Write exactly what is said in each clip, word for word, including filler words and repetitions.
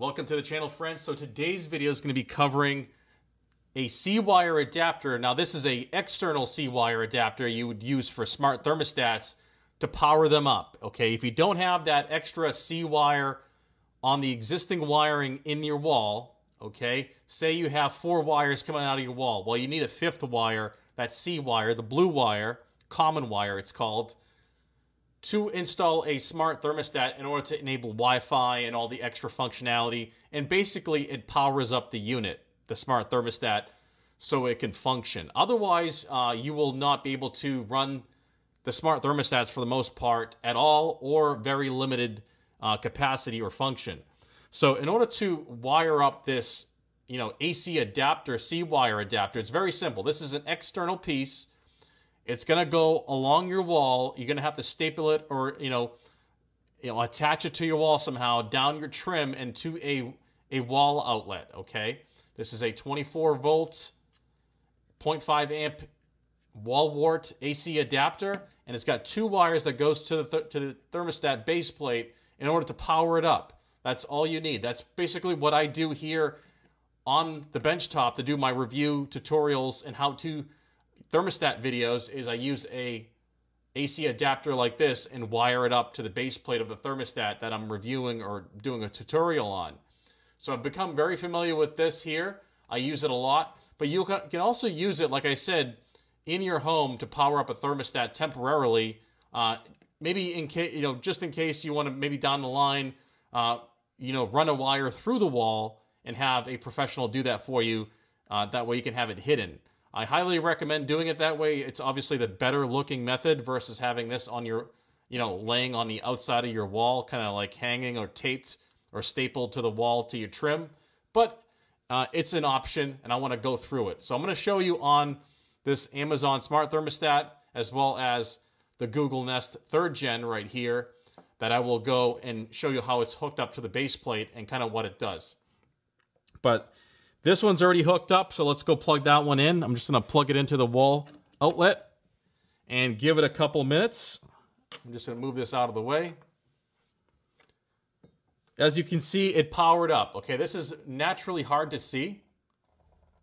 Welcome to the channel, friends. So today's video is going to be covering a C-wire adapter. Now this is an external C-wire adapter you would use for smart thermostats to power them up, okay? If you don't have that extra C-wire on the existing wiring in your wall, okay, say you have four wires coming out of your wall. Well, you need a fifth wire, that C-wire, the blue wire, common wire it's called, to install a smart thermostat in order to enable Wi-Fi and all the extra functionality. And basically, it powers up the unit, the smart thermostat, so it can function. Otherwise, uh, you will not be able to run the smart thermostats for the most part at all, or very limited uh, capacity or function. So in order to wire up this, you know, A C adapter, C-wire adapter, it's very simple. This is an external piece. It's going to go along your wall. You're going to have to staple it or, you know, you know, attach it to your wall somehow, down your trim and to a, a wall outlet, okay? This is a twenty-four volt, zero point five amp wall wart A C adapter, and it's got two wires that goes to the, th to the thermostat base plate in order to power it up. That's all you need. That's basically what I do here on the benchtop to do my review tutorials and how-to thermostat videos, is I use a A C adapter like this and wire it up to the base plate of the thermostat that I'm reviewing or doing a tutorial on. So I've become very familiar with this here. I use it a lot, but you can also use it, like I said, in your home to power up a thermostat temporarily. Uh, maybe in case, you know, just in case you want to maybe down the line, uh, you know, run a wire through the wall and have a professional do that for you. Uh, that way you can have it hidden. I highly recommend doing it that way. It's obviously the better looking method versus having this on your, you know, laying on the outside of your wall, kind of like hanging or taped or stapled to the wall to your trim. But uh, it's an option, and I want to go through it. So I'm going to show you on this Amazon Smart Thermostat, as well as the Google Nest third gen right here, that I will go and show you how it's hooked up to the base plate and kind of what it does. But this one's already hooked up, so let's go plug that one in. I'm just going to plug it into the wall outlet and give it a couple minutes. I'm just going to move this out of the way. As you can see, it powered up. Okay, this is naturally hard to see.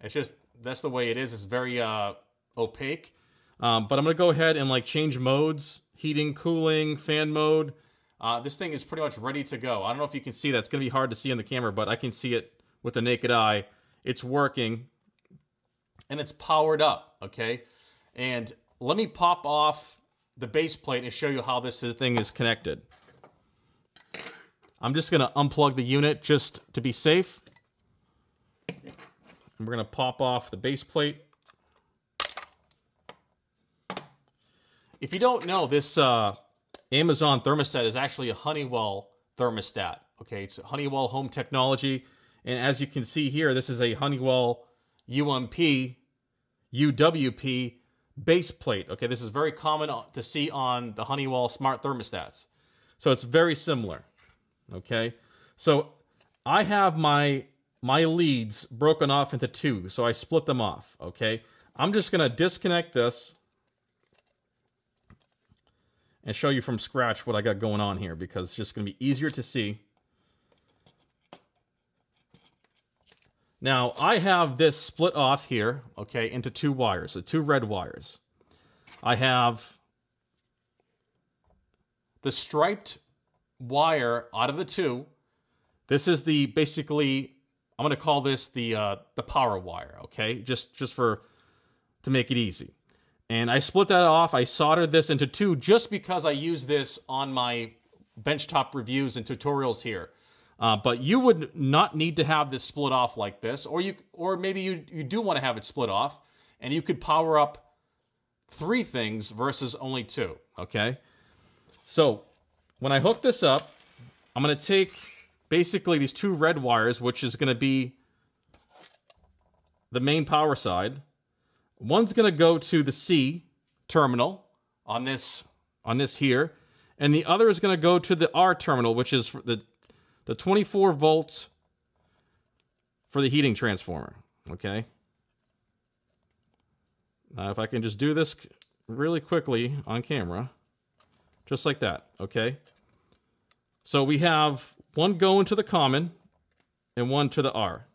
It's just, that's the way it is. It's very uh, opaque. Um, but I'm going to go ahead and like change modes, heating, cooling, fan mode. Uh, this thing is pretty much ready to go. I don't know if you can see that. It's going to be hard to see on the camera, but I can see it with the naked eye. It's working, and it's powered up, okay? And let me pop off the base plate and show you how this thing is connected. I'm just going to unplug the unit just to be safe. And we're going to pop off the base plate. If you don't know, this uh, Amazon thermostat is actually a Honeywell thermostat. Okay, it's Honeywell Home Technology. And as you can see here, this is a Honeywell U M P, U W P base plate. Okay, this is very common to see on the Honeywell smart thermostats. So it's very similar, okay? So I have my, my leads broken off into two, so I split them off, okay? I'm just gonna disconnect this and show you from scratch what I got going on here, because it's just gonna be easier to see. Now, I have this split off here, okay, into two wires, the two red wires. I have the striped wire out of the two. This is the, basically, I'm going to call this the uh, the power wire, okay, just, just for, to make it easy. And I split that off. I soldered this into two just because I use this on my benchtop reviews and tutorials here. Uh, but you would not need to have this split off like this, or you, or maybe you, you do want to have it split off, and you could power up three things versus only two, okay? So when I hook this up, I'm going to take basically these two red wires, which is going to be the main power side. One's going to go to the C terminal on this, on this here, and the other is going to go to the R terminal, which is the the twenty-four volts for the heating transformer, okay? Now, if I can just do this really quickly on camera, just like that, okay? So we have one going to the common, and one to the R.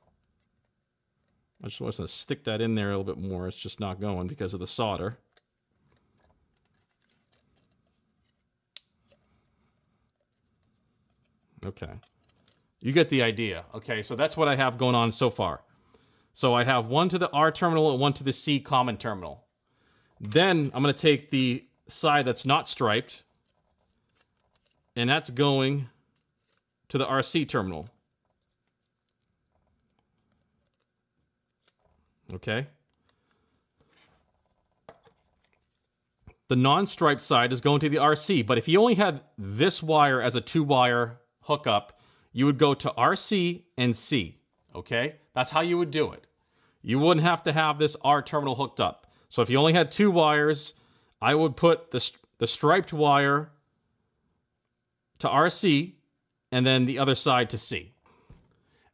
I just want to stick that in there a little bit more. It's just not going because of the solder. Okay. You get the idea. Okay, so that's what I have going on so far. So I have one to the R terminal and one to the C common terminal. Then I'm going to take the side that's not striped, and that's going to the R C terminal. Okay. The non-striped side is going to the R C, but if you only had this wire as a two-wire hookup, you would go to R C and C. Okay? That's how you would do it. You wouldn't have to have this R terminal hooked up. So if you only had two wires, I would put the, the striped wire to R C and then the other side to C.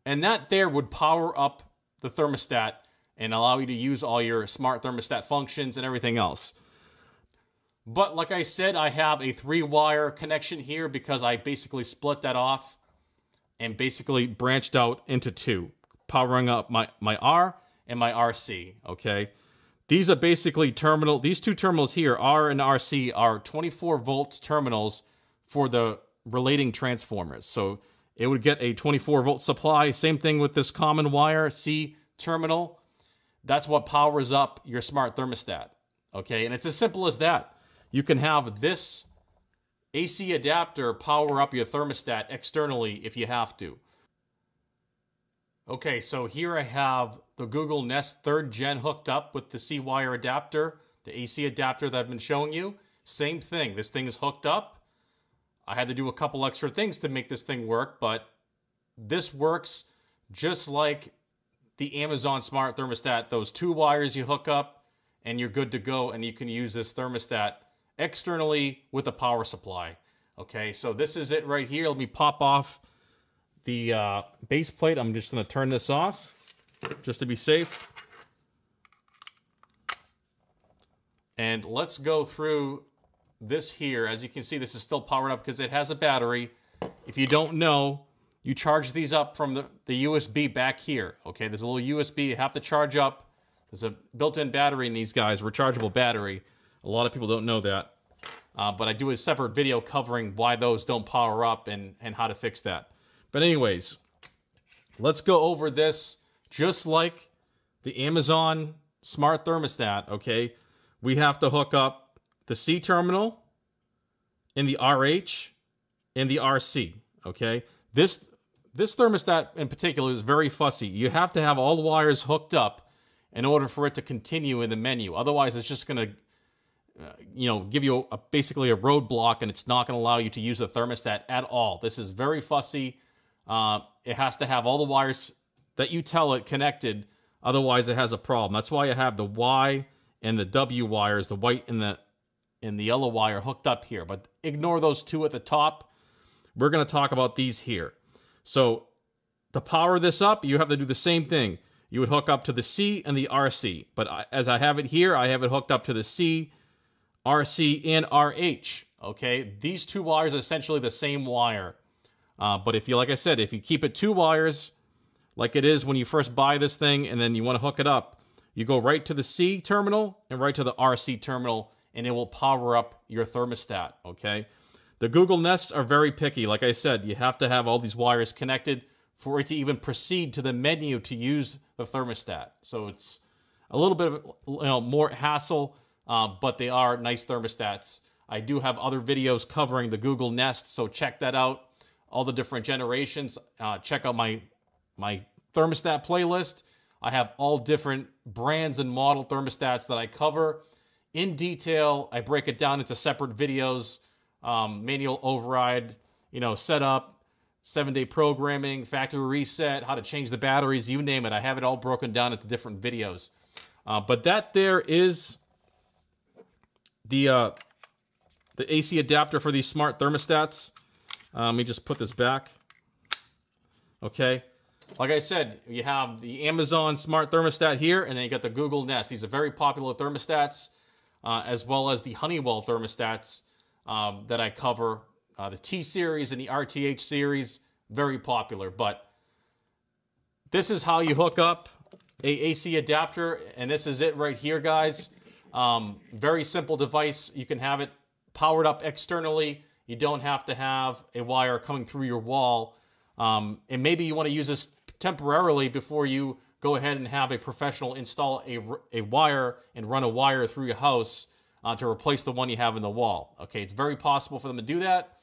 And that there would power up the thermostat and allow you to use all your smart thermostat functions and everything else. But like I said, I have a three-wire connection here because I basically split that off and basically branched out into two, powering up my, my R and my R C, okay? These are basically terminal, these two terminals here, R and R C, are twenty-four volt terminals for the relating transformers. So it would get a twenty-four volt supply. Same thing with this common wire, C terminal. That's what powers up your smart thermostat, okay? And it's as simple as that. You can have this A C adapter power up your thermostat externally if you have to. Okay, so here I have the Google Nest third gen hooked up with the C-wire adapter, the A C adapter that I've been showing you. Same thing, this thing is hooked up. I had to do a couple extra things to make this thing work, but this works just like the Amazon Smart Thermostat. Those two wires you hook up and you're good to go, and you can use this thermostat externally with a power supply. Okay, so this is it right here. Let me pop off the uh, base plate. I'm just going to turn this off just to be safe. And let's go through this here. As you can see, this is still powered up because it has a battery. If you don't know, you charge these up from the, the U S B back here. Okay, there's a little U S B you have to charge up. There's a built-in battery in these guys, rechargeable battery. A lot of people don't know that, uh, but I do a separate video covering why those don't power up and, and how to fix that. But anyways, let's go over this just like the Amazon Smart Thermostat, okay? We have to hook up the C terminal and the R H and the R C, okay? This, this thermostat in particular is very fussy. You have to have all the wires hooked up in order for it to continue in the menu. Otherwise, it's just going to Uh, you know, give you a, basically a roadblock, and it's not going to allow you to use the thermostat at all. This is very fussy. Uh, it has to have all the wires that you tell it connected. Otherwise, it has a problem. That's why I have the Y and the W wires, the white and the, and the yellow wire hooked up here. But ignore those two at the top. We're going to talk about these here. So to power this up, you have to do the same thing. You would hook up to the C and the R C. But I, as I have it here, I have it hooked up to the C, R C, and R H, okay? These two wires are essentially the same wire. Uh, but if you, like I said, if you keep it two wires, like it is when you first buy this thing, and then you want to hook it up, you go right to the C terminal and right to the R C terminal, and it will power up your thermostat, okay? The Google Nests are very picky. Like I said, you have to have all these wires connected for it to even proceed to the menu to use the thermostat. So it's a little bit of, you know, more hassle. Uh, but they are nice thermostats. I do have other videos covering the Google Nest, so check that out. All the different generations. Uh, check out my, my thermostat playlist. I have all different brands and model thermostats that I cover in detail. I break it down into separate videos, um, manual override, you know, setup, seven-day programming, factory reset, how to change the batteries, you name it. I have it all broken down into different videos. Uh, but that there is the uh, the A C adapter for these smart thermostats. Uh, let me just put this back. Okay. Like I said, you have the Amazon Smart Thermostat here, and then you got the Google Nest. These are very popular thermostats, uh, as well as the Honeywell thermostats um, that I cover. Uh, the T series and the R T H series, very popular. But This is how you hook up a AC adapter, and this is it right here, guys. Um, very simple device. You can have it powered up externally. You don't have to have a wire coming through your wall. Um, and maybe you want to use this temporarily before you go ahead and have a professional install a, a wire and run a wire through your house uh, to replace the one you have in the wall. Okay, it's very possible for them to do that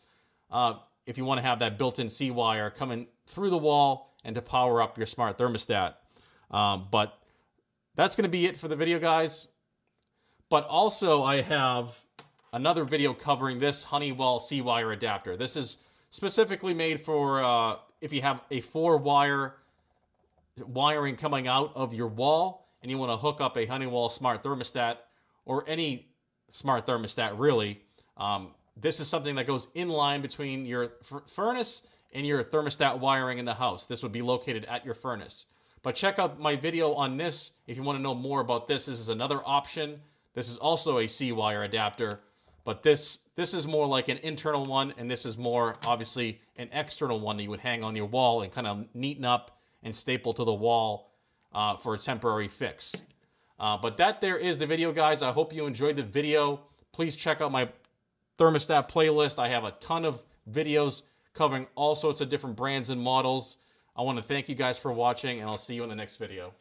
uh, if you want to have that built-in C wire coming through the wall and to power up your smart thermostat. Um, but that's going to be it for the video, guys. But also I have another video covering this Honeywell C wire adapter. This is specifically made for uh, if you have a four wire wiring coming out of your wall and you want to hook up a Honeywell smart thermostat or any smart thermostat, really. Um, this is something that goes in line between your furnace and your thermostat wiring in the house. This would be located at your furnace. But check out my video on this if you want to know more about this. This is another option. This is also a C wire adapter, but this this is more like an internal one, and this is more obviously an external one that you would hang on your wall and kind of neaten up and staple to the wall uh, for a temporary fix. Uh, but that there is the video, guys. I hope you enjoyed the video. Please check out my thermostat playlist. I have a ton of videos covering all sorts of different brands and models. I want to thank you guys for watching, and I'll see you in the next video.